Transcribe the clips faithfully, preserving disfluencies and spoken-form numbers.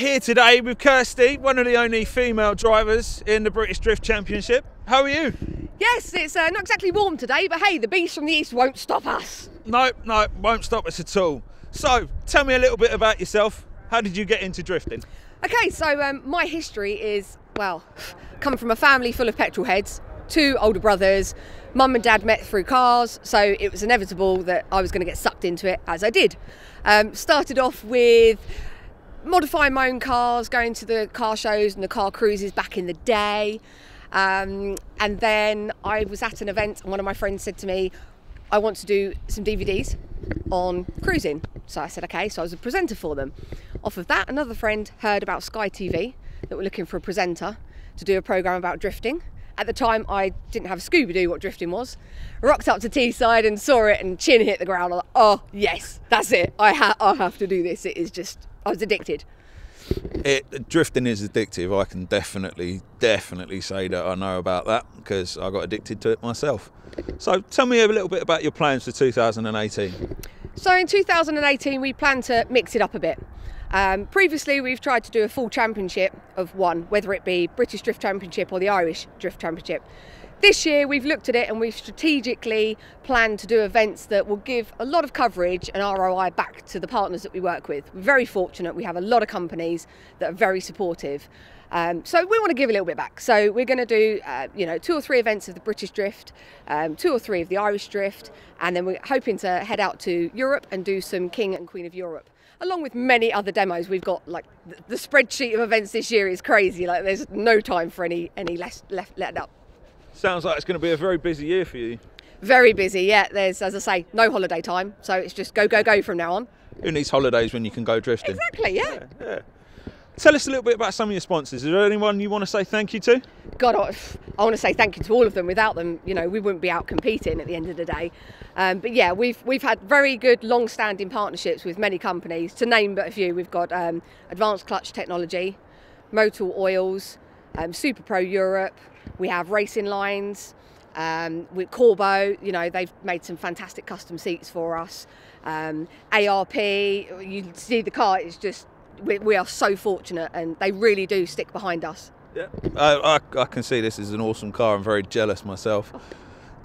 here today with Kirsty, one of the only female drivers in the British Drift Championship. How are you? Yes, it's uh, not exactly warm today, but hey, the beast from the east won't stop us. No, no, won't stop us at all. So, tell me a little bit about yourself. How did you get into drifting? Okay, so um, my history is, well, come from a family full of petrol heads, two older brothers. Mum and dad met through cars, so it was inevitable that I was going to get sucked into it, as I did. Um, started off with modifying my own cars, going to the car shows and the car cruises back in the day. Um, and then I was at an event and one of my friends said to me, I want to do some D V Ds on cruising. So I said, okay, so I was a presenter for them. Off of that, another friend heard about Sky T V that were looking for a presenter to do a program about drifting. At the time, I didn't have a Scooby-Doo what drifting was. Rocked up to Teesside and saw it and chin hit the ground. I was like, oh, yes, that's it. I, ha I have to do this. It is just, I was addicted. It, drifting is addictive. I can definitely, definitely say that I know about that because I got addicted to it myself. So tell me a little bit about your plans for two thousand eighteen. So in two thousand eighteen, we plan to mix it up a bit. Um, previously, we've tried to do a full championship of one, whether it be British Drift Championship or the Irish Drift Championship. This year, we've looked at it and we've strategically planned to do events that will give a lot of coverage and R O I back to the partners that we work with. We're very fortunate. We have a lot of companies that are very supportive. Um, so we want to give a little bit back. So we're going to do, uh, you know, two or three events of the British Drift, um, two or three of the Irish Drift, and then we're hoping to head out to Europe and do some King and Queen of Europe, along with many other demos. We've got like the spreadsheet of events this year is crazy. Like there's no time for any any less left let up. Sounds like it's going to be a very busy year for you. Very busy, yeah. There's, as I say, no holiday time, so it's just go go go from now on. Who needs holidays when you can go drifting? Exactly, yeah. yeah, yeah. Tell us a little bit about some of your sponsors. Is there anyone you want to say thank you to? God, I, I want to say thank you to all of them. Without them, you know, we wouldn't be out competing at the end of the day. Um, but yeah, we've we've had very good, long-standing partnerships with many companies. To name but a few, we've got um, Advanced Clutch Technology, Motul Oils, um, Super Pro Europe. We have Racing Lines. Um, with Corbeau, you know, they've made some fantastic custom seats for us. Um, A R P. You see the car; it's just. We, we are so fortunate and they really do stick behind us. Yeah, I, I, I can see this is an awesome car. I'm very jealous myself. Oh.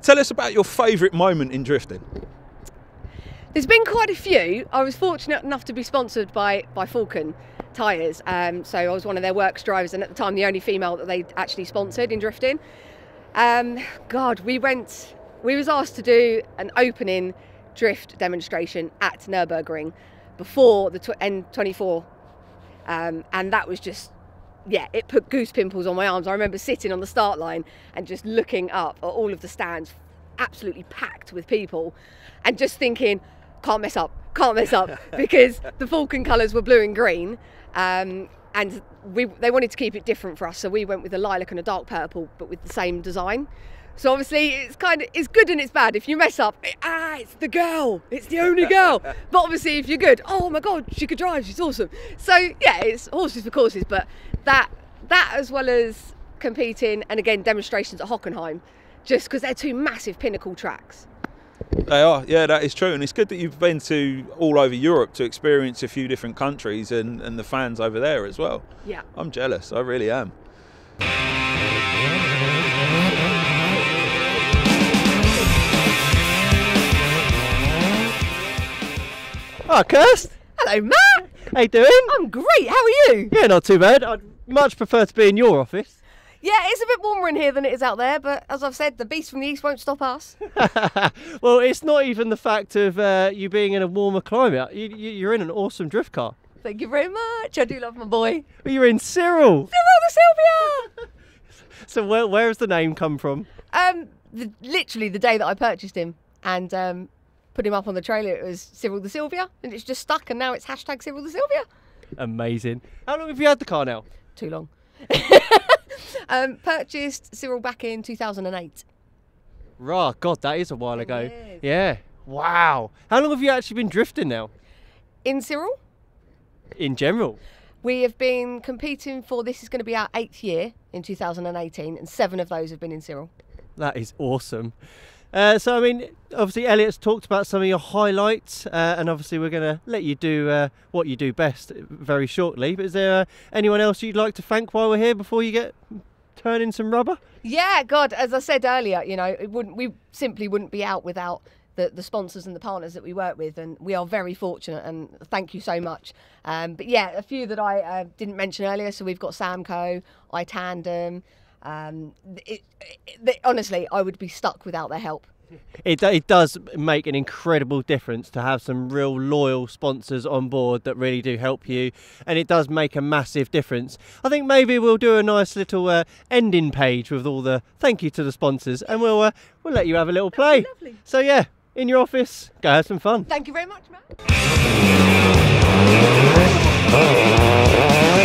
Tell us about your favourite moment in drifting. There's been quite a few. I was fortunate enough to be sponsored by, by Falcon tyres. Um, so I was one of their works drivers and at the time the only female that they actually sponsored in drifting. Um, God, we went, we was asked to do an opening drift demonstration at Nürburgring before the N twenty-four Um, and that was just, yeah, it put goose pimples on my arms. I remember sitting on the start line and just looking up at all of the stands, absolutely packed with people, and just thinking, can't mess up, can't mess up, because the Falcon colours were blue and green, um, and we, they wanted to keep it different for us, so we went with a lilac and a dark purple, but with the same design. So obviously it's kind of, it's good and it's bad. If you mess up, it, ah, it's the girl, it's the only girl. But obviously if you're good, oh my God, she could drive, she's awesome. So yeah, it's horses for courses, but that, that as well as competing and again, demonstrations at Hockenheim, just because they're two massive pinnacle tracks. They are, yeah, that is true. And it's good that you've been to all over Europe to experience a few different countries and, and the fans over there as well. Yeah. I'm jealous, I really am. Hi, Kirst. Hello, Matt. How you doing? I'm great. How are you? Yeah, not too bad. I'd much prefer to be in your office. Yeah, it's a bit warmer in here than it is out there, but as I've said, the beast from the east won't stop us. Well, it's not even the fact of uh, you being in a warmer climate. You, you, you're in an awesome drift car. Thank you very much. I do love my boy. Well, you're in Cyril. Cyril the Silvia. So where, where has the name come from? Um, the, literally the day that I purchased him. And... Um, put him up on the trailer, it was Cyril the Silvia, and it's just stuck, and now it's hashtag Cyril the Silvia. Amazing. How long have you had the car now? Too long. um, purchased Cyril back in two thousand eight. Right, God, that is a while ago. It is. Yeah, wow. How long have you actually been drifting now? In Cyril? In general? We have been competing for, this is going to be our eighth year in two thousand eighteen, and seven of those have been in Cyril. That is awesome. Uh, so, I mean, obviously Elliot's talked about some of your highlights, uh, and obviously we're going to let you do uh, what you do best very shortly. But is there uh, anyone else you'd like to thank while we're here before you get turning some rubber? Yeah, God, as I said earlier, you know, it wouldn't, we simply wouldn't be out without the, the sponsors and the partners that we work with, and we are very fortunate, and thank you so much. Um, but yeah, a few that I uh, didn't mention earlier, so we've got Samco, iTandem. Um, it, it, it, honestly, I would be stuck without their help. It, it does make an incredible difference to have some real loyal sponsors on board that really do help you, and it does make a massive difference. I think maybe we'll do a nice little uh, ending page with all the thank you to the sponsors, and we'll uh, we'll let you have a little play. That'd be lovely. So yeah, in your office, go have some fun. Thank you very much, Matt.